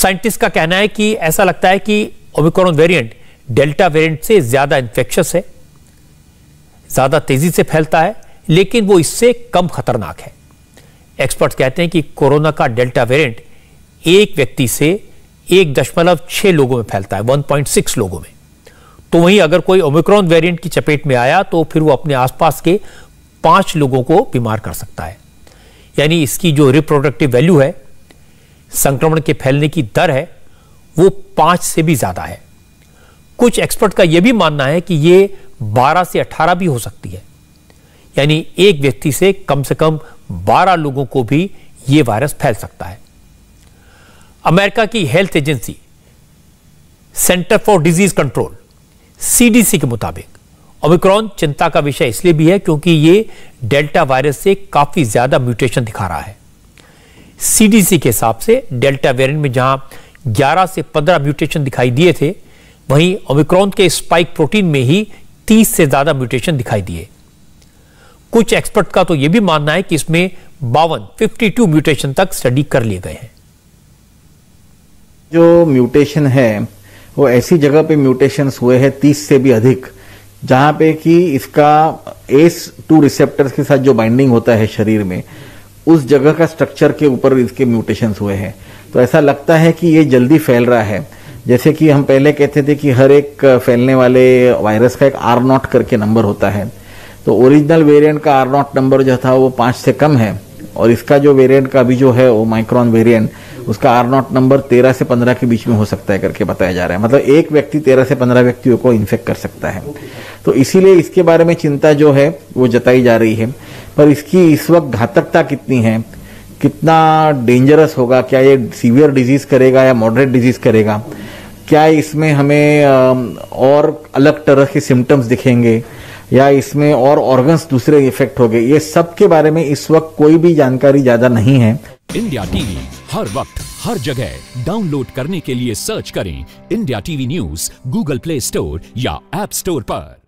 Scientist का कहना है कि ऐसा लगता है कि ओमिक्रॉन वेरिएंट डेल्टा वेरिएंट से ज्यादा इन्फेक्शस है, ज्यादा तेजी से फैलता है, लेकिन वो इससे कम खतरनाक है। एक्सपर्ट्स कहते हैं कि कोरोना का डेल्टा वेरिएंट एक व्यक्ति से 1.6 लोगों में फैलता है, 1.6 लोगों में। तो वहीं अगर कोई ओमिक्रॉन वेरिएंट की चपेट में आया तो फिर वो अपने आसपास के 5 लोगों को बीमार कर सकता है। यानी इसकी जो रिप्रोडक्टिव वैल्यू है, संक्रमण के फैलने की दर है, वो 5 से भी ज्यादा है। कुछ एक्सपर्ट का यह भी मानना है कि ये 12 से 18 भी हो सकती है, यानी एक व्यक्ति से कम 12 लोगों को भी ये वायरस फैल सकता है। अमेरिका की health agency centre for disease control CDC के मुताबिक ओमिक्रॉन चिंता का विषय इसलिए भी है क्योंकि ये डेल्टा वायरस से काफी ज्यादा म्यूटेशन दिखा रहा है। CDC के हिसाब से डेल्टा वेरिएंट में जहां 11 से 15 म्यूटेशन दिखाई दिए थे, वहीं ओमिक्रॉन के स्पाइक प्रोटीन में ही 30 से ज्यादा म्यूटेशन दिखाई दिए। कुछ एक्सपर्ट का तो यह भी मानना है कि इसमें 52 म्यूटेशन तक स्टडी कर लिए गए हैं। जो म्यूटेशन है वो ऐसी जगह पे म्यूटेशंस हुए हैं 30 से भी अधिक, जहां पे कि इसका ACE2 रिसेप्टर्स के साथ जो बाइंडिंग होता है शरीर में, उस जगह का स्ट्रक्चर के ऊपर इसके म्यूटेशंस हुए हैं। तो ऐसा लगता है कि ये जल्दी फैल रहा है। जैसे कि हम पहले कहते थे कि हर एक फैलने वाले वायरस का एक R0 करके नंबर होता है, तो ओरिजिनल वेरिएंट का R0 नंबर जो था वो 5 से कम है, और इसका जो वेरिएंट का अभी जो है ओमिक्रॉन वेरिएंट, उसका R0 नंबर 13 से 15 के बीच में हो सकता है करके बताया जा रहा है। मतलब एक व्यक्ति 13 से 15 व्यक्तियों को इन्फेक्ट कर सकता है। तो इसीलिए इसके बारे में चिंता जो है वो जताई जा रही है। पर इसकी इस वक्त घातकता कितनी है, कितना डेंजरस होगा, क्या ये सीवियर डिजीज करेगा या मॉडरेट डिजीज करेगा, क्या इसमें हमें और अलग तरह के सिम्टम्स दिखेंगे या इसमें और ऑर्गन्स दूसरे इफेक्ट हो गए, ये सब के बारे में इस वक्त कोई भी जानकारी ज्यादा नहीं है। इंडिया टीवी हर वक्त हर जगह डाउनलोड करने के लिए सर्च करें India TV news Google Play Store या ऐप स्टोर पर।